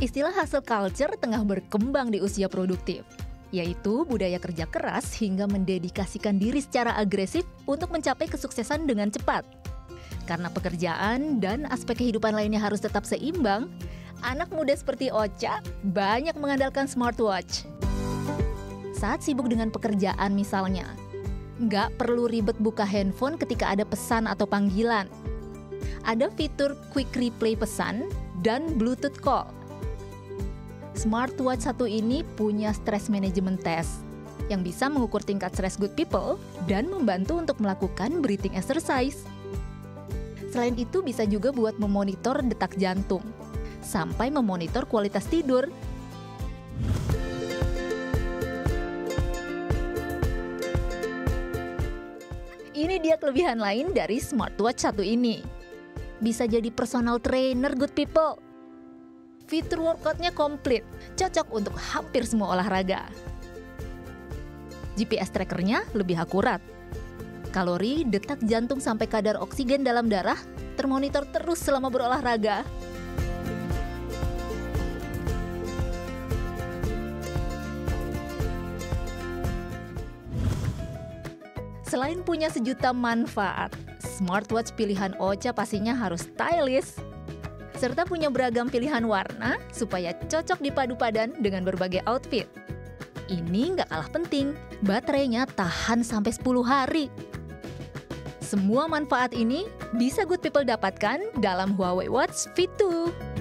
Istilah hustle culture tengah berkembang di usia produktif, yaitu budaya kerja keras hingga mendedikasikan diri secara agresif untuk mencapai kesuksesan dengan cepat. Karena pekerjaan dan aspek kehidupan lainnya harus tetap seimbang, anak muda seperti Ocha banyak mengandalkan smartwatch. Saat sibuk dengan pekerjaan misalnya, nggak perlu ribet buka handphone ketika ada pesan atau panggilan. Ada fitur quick replay pesan dan Bluetooth call. Smartwatch satu ini punya stress management test yang bisa mengukur tingkat stress good people dan membantu untuk melakukan breathing exercise. Selain itu bisa juga buat memonitor detak jantung, sampai memonitor kualitas tidur. Ini dia kelebihan lain dari smartwatch satu ini. Bisa jadi personal trainer good people. Fitur workoutnya komplit, cocok untuk hampir semua olahraga. GPS trackernya lebih akurat. Kalori, detak jantung sampai kadar oksigen dalam darah termonitor terus selama berolahraga. Selain punya sejuta manfaat, smartwatch pilihan Ocha pastinya harus stylish, serta punya beragam pilihan warna supaya cocok dipadu padan dengan berbagai outfit. Ini nggak kalah penting, baterainya tahan sampai 10 hari. Semua manfaat ini bisa good people dapatkan dalam Huawei Watch Fit 2.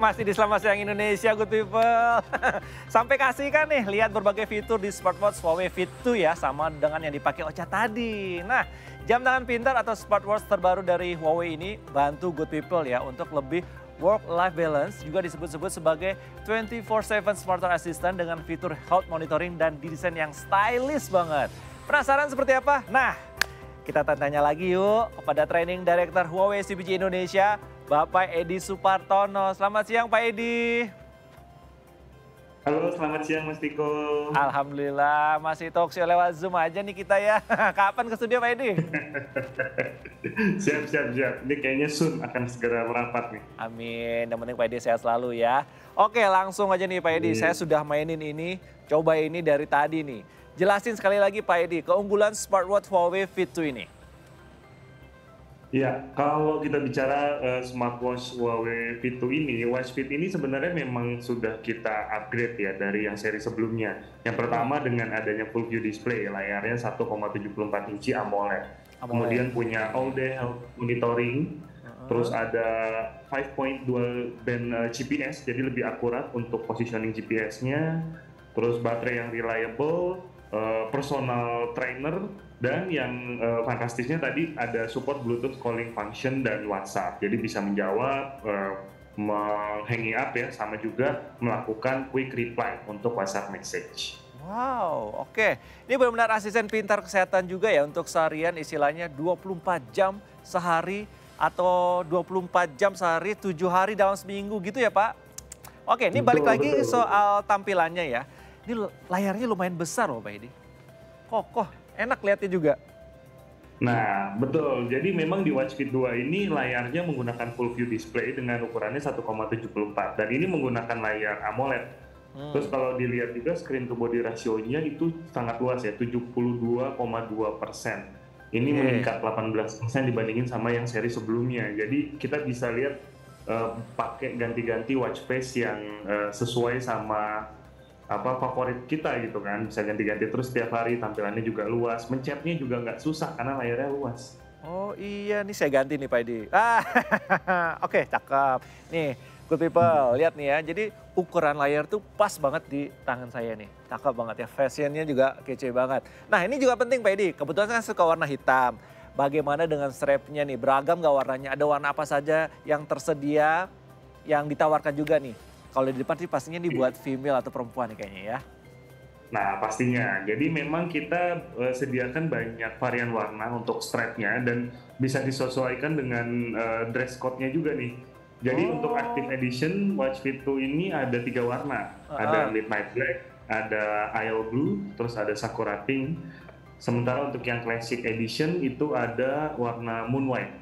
Masih di Selamat Siang Indonesia, good people. Sampai kasih kan nih, lihat berbagai fitur di smartwatch Huawei Fit 2 ya, sama dengan yang dipakai Ocha tadi. Nah, jam tangan pintar atau smartwatch terbaru dari Huawei ini bantu good people ya untuk lebih work-life balance, juga disebut-sebut sebagai 24/7 smarter assistant dengan fitur health monitoring dan desain yang stylish banget. Penasaran seperti apa? Nah, kita tanya lagi yuk kepada training director Huawei CPG Indonesia, Bapak Edi Supartono. Selamat siang Pak Edi. Halo, selamat siang Mas Tiko. Alhamdulillah, masih talk show lewat Zoom aja nih kita ya. Kapan ke studio Pak Edi? Siap. Ini kayaknya soon akan segera merapat nih. Amin, yang penting Pak Edi sehat selalu ya. Oke, langsung aja nih Pak Edi, saya sudah mainin ini, coba ini dari tadi nih. Jelasin sekali lagi Pak Edi, keunggulan smartwatch Huawei Fit 2 ini. Ya, kalau kita bicara smartwatch Huawei Fit 2 ini, Watch Fit ini sebenarnya memang sudah kita upgrade ya dari yang seri sebelumnya. Yang pertama dengan adanya full view display, layarnya 1,74 inci AMOLED. Kemudian punya all day health monitoring, terus ada 5.2 band GPS, jadi lebih akurat untuk positioning GPS-nya. Terus baterai yang reliable, personal trainer, dan yang fantastisnya tadi ada support Bluetooth calling function dan WhatsApp. Jadi bisa menjawab, hanging up ya, sama juga melakukan quick reply untuk WhatsApp message. Wow, oke. Ini benar-benar asisten pintar kesehatan juga ya untuk seharian, istilahnya 24 jam sehari atau 24 jam sehari, 7 hari dalam seminggu gitu ya Pak? Oke, ini balik lagi soal tampilannya ya. Ini layarnya lumayan besar loh Pak Edi. Kokoh, enak lihatnya juga. Nah, betul. Jadi memang di Watch Fit 2 ini layarnya menggunakan full view display dengan ukurannya 1,74. Dan ini menggunakan layar AMOLED. Terus kalau dilihat juga screen to body ratio-nya itu sangat luas ya, 72,2%. Ini meningkat 18% dibandingin sama yang seri sebelumnya. Jadi kita bisa lihat pakai ganti-ganti watch face yang sesuai sama apa favorit kita gitu kan, bisa ganti-ganti terus setiap hari, tampilannya juga luas, mencetnya juga nggak susah karena layarnya luas. Oh iya, nih saya ganti nih Pak Edi. Oke, cakep. Nih, good people, lihat nih ya, jadi ukuran layar tuh pas banget di tangan saya nih. Cakep banget ya, fashionnya juga kece banget. Nah ini juga penting Pak Edi, kebetulan saya suka warna hitam. Bagaimana dengan strapnya nih, beragam nggak warnanya, ada warna apa saja yang tersedia, yang ditawarkan juga nih? Kalau di depan sih pastinya dibuat female atau perempuan nih kayaknya ya. Nah pastinya, jadi memang kita sediakan banyak varian warna untuk strapnya dan bisa disesuaikan dengan dress code-nya juga nih. Jadi untuk Active Edition Watch Fit 2 ini ada 3 warna, ada Midnight Black, ada Isle Blue, terus ada Sakura Pink. Sementara untuk yang Classic Edition itu ada warna Moon White.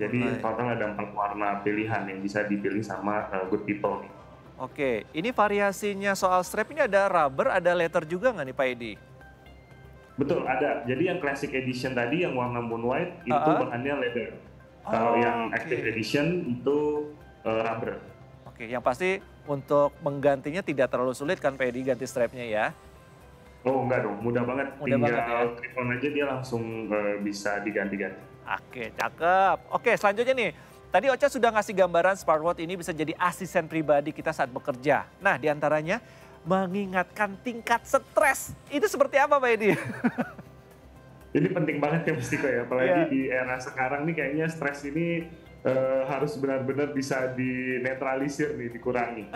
Jadi total ada 4 warna pilihan yang bisa dipilih sama good people nih. Oke, ini variasinya soal strap ini ada rubber, ada leather juga nggak nih Pak Edi? Betul, ada. Jadi yang Classic Edition tadi yang warna Moon White itu bahannya leather. Oh, kalau yang Active Edition itu rubber. Oke, yang pasti untuk menggantinya tidak terlalu sulit kan Pak Edi ganti strapnya ya? Oh enggak dong, mudah banget. Mudah tinggal clip on aja dia langsung bisa diganti-ganti. Oke, cakep. Oke, selanjutnya nih. Tadi Ocha sudah ngasih gambaran smartwatch ini bisa jadi asisten pribadi kita saat bekerja. Nah, diantaranya mengingatkan tingkat stres. Itu seperti apa Pak Edi? Ini penting banget ya mesti kok ya. Apalagi di era sekarang nih kayaknya stres ini harus benar-benar bisa dinetralisir nih, dikurangi.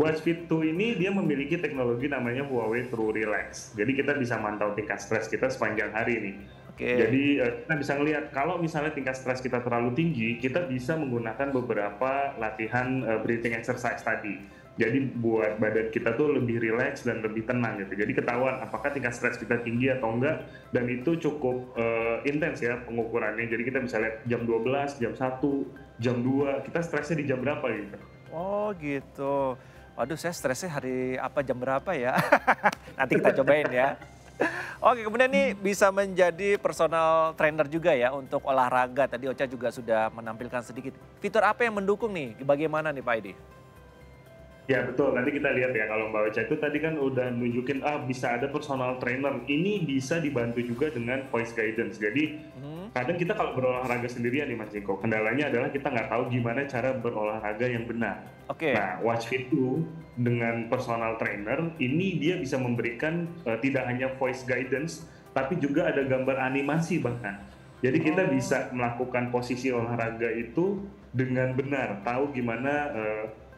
Watch Fit 2 ini dia memiliki teknologi namanya Huawei True Relax. Jadi kita bisa mantau tingkat stres kita sepanjang hari nih. Jadi kita bisa ngelihat kalau misalnya tingkat stres kita terlalu tinggi, kita bisa menggunakan beberapa latihan breathing exercise tadi. Jadi buat badan kita tuh lebih rileks dan lebih tenang gitu. Jadi ketahuan apakah tingkat stres kita tinggi atau enggak, dan itu cukup intens ya pengukurannya. Jadi kita bisa lihat jam 12, jam 1, jam 2, kita stresnya di jam berapa gitu. Oh gitu. Waduh, saya stresnya hari apa, jam berapa ya? Nanti kita cobain ya. Oke, kemudian nih bisa menjadi personal trainer juga ya untuk olahraga. Tadi Ocha juga sudah menampilkan sedikit. Fitur apa yang mendukung nih? Bagaimana nih Pak Edi? Ya betul, nanti kita lihat ya kalau Mbak Ocha itu tadi kan udah nunjukin bisa ada personal trainer. Ini bisa dibantu juga dengan voice guidance. Jadi kadang kita kalau berolahraga sendirian nih Mas Niko, kendalanya adalah kita nggak tahu gimana cara berolahraga yang benar. Nah, Watch Fit 2 dengan personal trainer ini dia bisa memberikan tidak hanya voice guidance, tapi juga ada gambar animasi bahkan. Jadi kita bisa melakukan posisi olahraga itu dengan benar, tahu gimana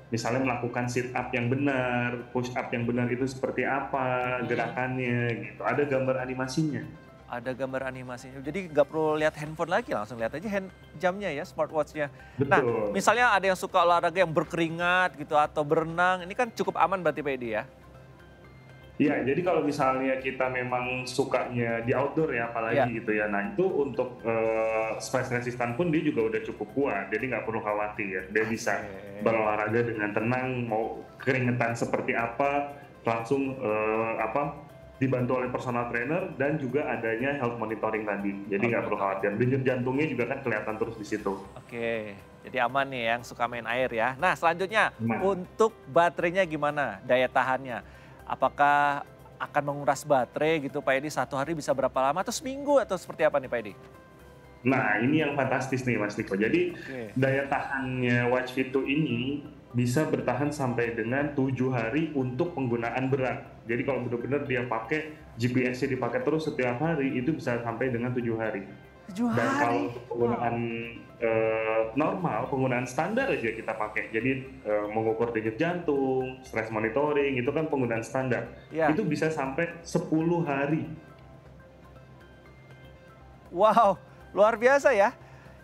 misalnya melakukan sit up yang benar, push up yang benar itu seperti apa gerakannya gitu. Ada gambar animasinya. Ada gambar animasinya, jadi nggak perlu lihat handphone lagi, langsung lihat aja jamnya ya, smartwatch-nya. Nah, misalnya ada yang suka olahraga yang berkeringat gitu atau berenang, ini kan cukup aman berarti Pak Edi ya? Iya, jadi kalau misalnya kita memang sukanya di outdoor ya, apalagi gitu ya, nah itu untuk stress resistant pun dia juga udah cukup kuat, jadi nggak perlu khawatir. Dia bisa berolahraga dengan tenang, mau keringetan seperti apa, langsung dibantu oleh personal trainer dan juga adanya health monitoring tadi. Jadi nggak perlu khawatir. Denyut jantungnya juga kan kelihatan terus di situ. Oke, jadi aman nih yang suka main air ya. Nah selanjutnya untuk baterainya gimana? Daya tahannya? Apakah akan menguras baterai gitu Pak Edi? Satu hari bisa berapa lama? Atau seminggu atau seperti apa nih Pak Edi? Nah ini yang fantastis nih Mas Niko. Jadi daya tahannya Watch Fit 2 ini bisa bertahan sampai dengan 7 hari untuk penggunaan berat. Jadi kalau benar-benar dia pakai GPS-nya dipakai terus setiap hari itu bisa sampai dengan 7 hari. 7 hari. Dan kalau penggunaan normal, penggunaan standar aja kita pakai. Jadi mengukur denyut jantung, stress monitoring itu kan penggunaan standar. Itu bisa sampai 10 hari. Wow, luar biasa ya.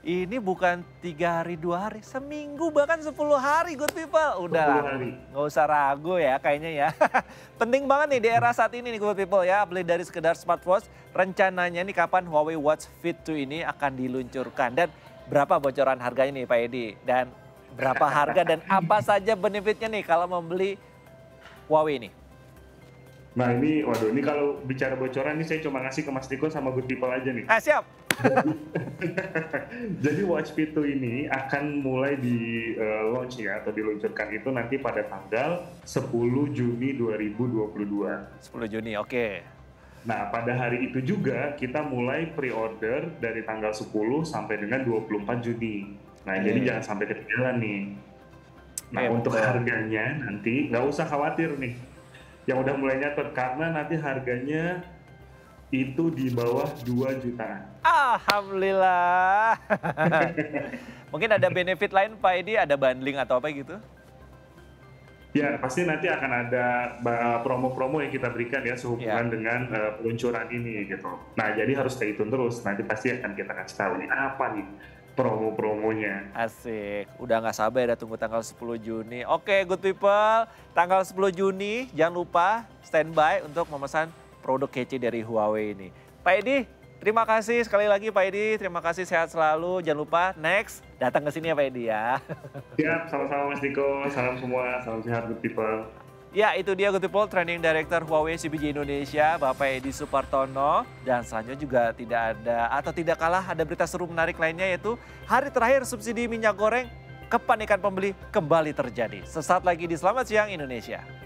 Ini bukan 3 hari 2 hari, seminggu bahkan 10 hari good people. Udah nggak usah ragu ya kayaknya ya. Penting banget nih di era saat ini nih good people ya. Beli dari sekedar smartwatch, rencananya nih kapan Huawei Watch Fit 2 ini akan diluncurkan. Dan berapa bocoran harganya nih Pak Edi? Dan berapa harga dan apa saja benefitnya nih kalau membeli Huawei ini? Nah ini, waduh, ini kalau bicara bocoran ini saya cuma ngasih ke Mas Niko sama good people aja nih. Siap. Jadi Watch Fit 2 ini akan mulai di launch ya, atau diluncurkan itu nanti pada tanggal 10 Juni 2022. 10 Juni, oke. Nah pada hari itu juga kita mulai pre-order dari tanggal 10 sampai dengan 24 Juni. Nah jadi jangan sampai ketinggalan nih. Nah untuk harganya nanti nggak usah khawatir nih. Yang udah mulai nyatet, karena nanti harganya itu di bawah 2 jutaan. Alhamdulillah. Mungkin ada benefit lain Pak Edi, ada bundling atau apa gitu? Ya pasti nanti akan ada promo-promo yang kita berikan ya sehubungan dengan peluncuran ini gitu. Nah jadi harus stay tune terus, nanti pasti akan kita kasih tahu nih apa nih promo-promonya. Asik, udah nggak sabar ya tunggu tanggal 10 Juni. Oke, good people, tanggal 10 Juni jangan lupa standby untuk memesan produk kece dari Huawei ini. Pak Edi, terima kasih sekali lagi Pak Edi, terima kasih, sehat selalu. Jangan lupa next datang ke sini ya Pak Edi ya. Siap, sama-sama Mas Diko, salam semua, salam sehat good people. Ya, itu dia good people, Training Director Huawei CBJ Indonesia, Bapak Edi Supartono. Dan selanjutnya juga tidak ada atau tidak kalah ada berita seru menarik lainnya, yaitu hari terakhir subsidi minyak goreng, kepanikan pembeli kembali terjadi. Sesaat lagi di Selamat Siang Indonesia.